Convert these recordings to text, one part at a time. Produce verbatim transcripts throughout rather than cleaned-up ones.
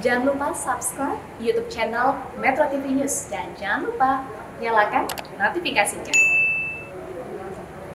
Jangan lupa subscribe YouTube channel Metro T V News dan jangan lupa nyalakan notifikasinya.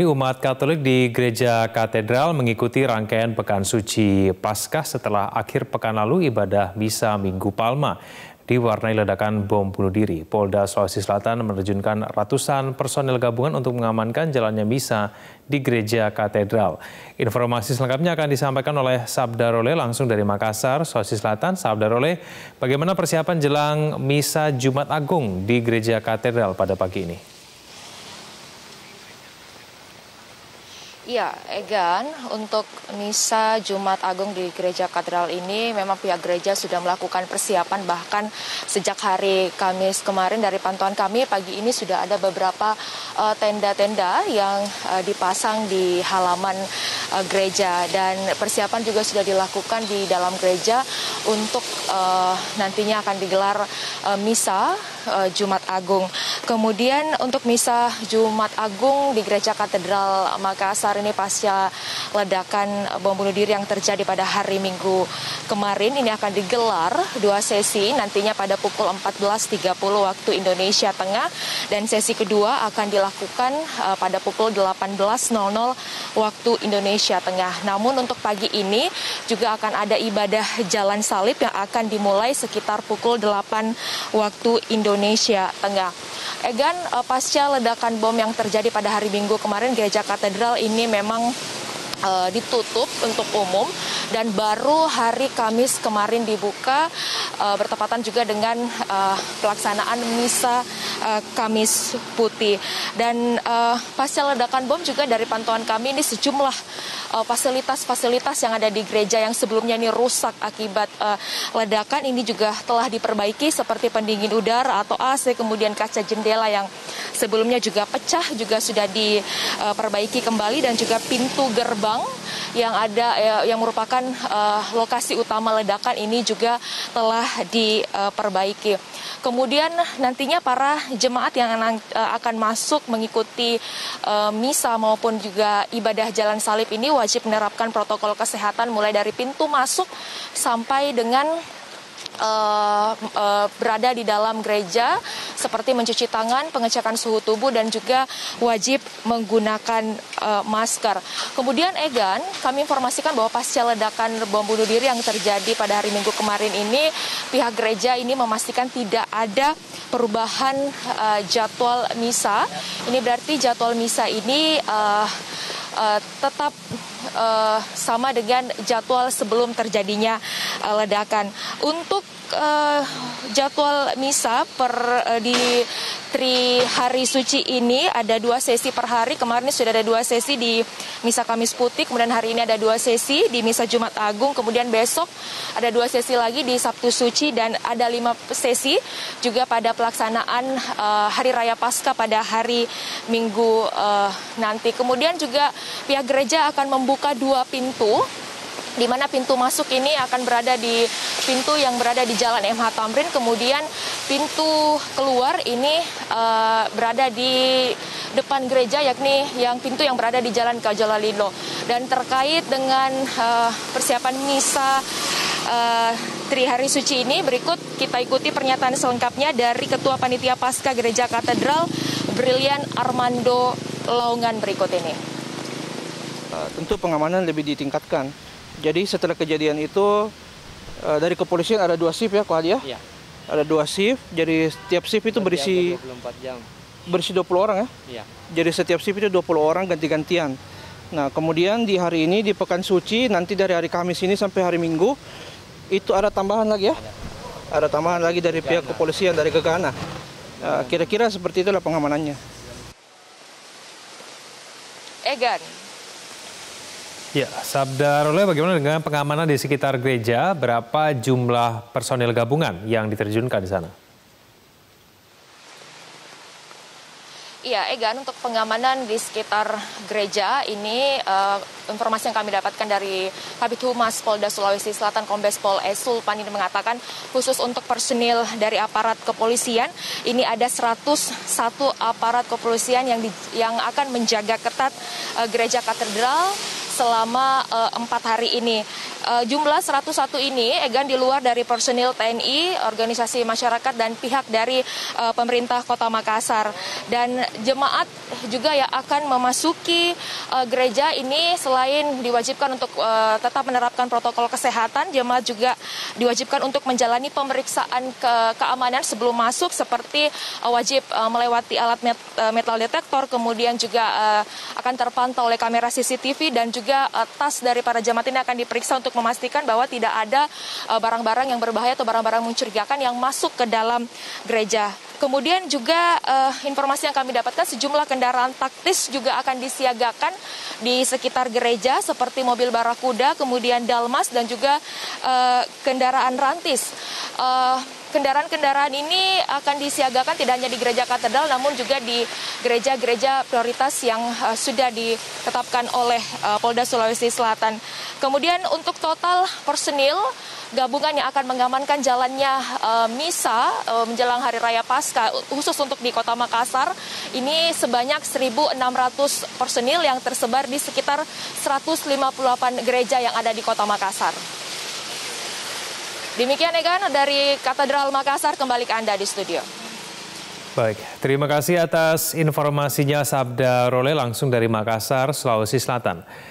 Umat Katolik di Gereja Katedral mengikuti rangkaian Pekan Suci Paskah setelah akhir pekan lalu ibadah misa Minggu Palma diwarnai ledakan bom bunuh diri. Polda Sulawesi Selatan menerjunkan ratusan personel gabungan untuk mengamankan jalannya misa di Gereja Katedral. Informasi selengkapnya akan disampaikan oleh Sabda Rolle langsung dari Makassar, Sulawesi Selatan. Sabda Rolle, bagaimana persiapan jelang misa Jumat Agung di Gereja Katedral pada pagi ini? Ya, Egan, untuk misa Jumat Agung di Gereja Katedral ini memang pihak gereja sudah melakukan persiapan, bahkan sejak hari Kamis kemarin dari pantauan kami pagi ini sudah ada beberapa tenda-tenda uh, yang uh, dipasang di halaman uh, gereja, dan persiapan juga sudah dilakukan di dalam gereja untuk uh, nantinya akan digelar uh, misa uh, Jumat Agung. Kemudian untuk misa Jumat Agung di Gereja Katedral Makassar ini pasca ledakan bom bunuh diri yang terjadi pada hari Minggu kemarin, ini akan digelar dua sesi nantinya pada pukul empat belas tiga puluh waktu Indonesia Tengah, dan sesi kedua akan dilakukan uh, pada pukul delapan belas waktu Indonesia Tengah. Namun untuk pagi ini juga akan ada ibadah jalan salib yang akan dimulai sekitar pukul delapan waktu Indonesia Tengah. Egan, uh, pasca ledakan bom yang terjadi pada hari Minggu kemarin, Gereja Katedral ini memang uh, ditutup untuk umum dan baru hari Kamis kemarin dibuka, uh, bertepatan juga dengan uh, pelaksanaan misa uh, Kamis Putih. Dan uh, pasca ledakan bom juga dari pantauan kami ini sejumlah fasilitas-fasilitas uh, yang ada di gereja yang sebelumnya ini rusak akibat uh, ledakan ini juga telah diperbaiki, seperti pendingin udara atau A C, kemudian kaca jendela yang sebelumnya juga pecah juga sudah diperbaiki kembali, dan juga pintu gerbang yang ada yang merupakan uh, lokasi utama ledakan ini juga telah diperbaiki. Kemudian nantinya para jemaat yang akan masuk mengikuti uh, misa maupun juga ibadah jalan salib ini wajib menerapkan protokol kesehatan mulai dari pintu masuk sampai dengan Uh, uh, berada di dalam gereja, seperti mencuci tangan, pengecekan suhu tubuh, dan juga wajib menggunakan uh, masker. Kemudian Egan, kami informasikan bahwa pasca ledakan bom bunuh diri yang terjadi pada hari Minggu kemarin ini, pihak gereja ini memastikan tidak ada perubahan uh, jadwal misa. Ini berarti jadwal misa ini uh, uh, tetap Uh, sama dengan jadwal sebelum terjadinya uh, ledakan. Untuk uh, jadwal misa per uh, di tri hari suci ini ada dua sesi per hari. Kemarin sudah ada dua sesi di misa Kamis Putih, kemudian hari ini ada dua sesi di misa Jumat Agung, kemudian besok ada dua sesi lagi di Sabtu Suci, dan ada lima sesi juga pada pelaksanaan uh, Hari Raya Paskah pada hari Minggu uh, nanti. Kemudian juga pihak gereja akan membuka buka dua pintu, di mana pintu masuk ini akan berada di pintu yang berada di Jalan M H Tamrin, kemudian pintu keluar ini uh, berada di depan gereja, yakni yang pintu yang berada di Jalan Kajalalilo. Dan terkait dengan uh, persiapan misa Uh, tri hari suci ini, berikut kita ikuti pernyataan selengkapnya dari Ketua Panitia Paskah Gereja Katedral, Brilian Armando Laungan, berikut ini. Tentu pengamanan lebih ditingkatkan. Jadi setelah kejadian itu dari kepolisian ada dua shift ya, Ko Hadi ya? Iya. Ada dua shift. Jadi setiap shift itu berisi dua puluh empat jam. Berisi dua puluh orang ya? Iya. Jadi setiap shift itu dua puluh orang ganti-gantian. Nah, kemudian di hari ini di Pekan Suci nanti dari hari Kamis ini sampai hari Minggu itu ada tambahan lagi ya? Ada, ada tambahan lagi dari Gegana. Pihak kepolisian dari Gegana. Kira-kira seperti itulah pengamanannya. Egan. Ya, Sabda Rolle, bagaimana dengan pengamanan di sekitar gereja? Berapa jumlah personil gabungan yang diterjunkan di sana? Iya, Egan, untuk pengamanan di sekitar gereja ini uh... informasi yang kami dapatkan dari Kabit Humas Polda Sulawesi Selatan Kombes Pol Esul Panin mengatakan khusus untuk personil dari aparat kepolisian ini ada seratus satu aparat kepolisian yang di, yang akan menjaga ketat uh, gereja Katedral selama empat uh, hari ini. Uh, jumlah seratus satu ini Egan di luar dari personil T N I, organisasi masyarakat dan pihak dari uh, pemerintah Kota Makassar. Dan jemaat juga yang akan memasuki uh, gereja ini selain diwajibkan untuk uh, tetap menerapkan protokol kesehatan, jemaat juga diwajibkan untuk menjalani pemeriksaan ke keamanan sebelum masuk seperti uh, wajib uh, melewati alat met uh, metal detektor, kemudian juga uh, akan terpantau oleh kamera C C T V dan juga juga tas dari para jemaat ini akan diperiksa untuk memastikan bahwa tidak ada barang-barang yang berbahaya atau barang-barang mencurigakan yang masuk ke dalam gereja. Kemudian juga uh, informasi yang kami dapatkan sejumlah kendaraan taktis juga akan disiagakan di sekitar gereja seperti mobil barakuda, kemudian dalmas dan juga uh, kendaraan rantis. Kendaraan-kendaraan uh, ini akan disiagakan tidak hanya di gereja katedral namun juga di gereja-gereja prioritas yang uh, sudah ditetapkan oleh uh, Polda Sulawesi Selatan. Kemudian untuk total personil gabungan yang akan mengamankan jalannya uh, misa uh, menjelang Hari Raya Paskah khusus untuk di Kota Makassar ini sebanyak seribu enam ratus personil yang tersebar di sekitar seratus lima puluh delapan gereja yang ada di Kota Makassar. Demikian Egan dari Katedral Makassar, kembali ke Anda di studio. Baik, terima kasih atas informasinya Sabda Rolle langsung dari Makassar, Sulawesi Selatan.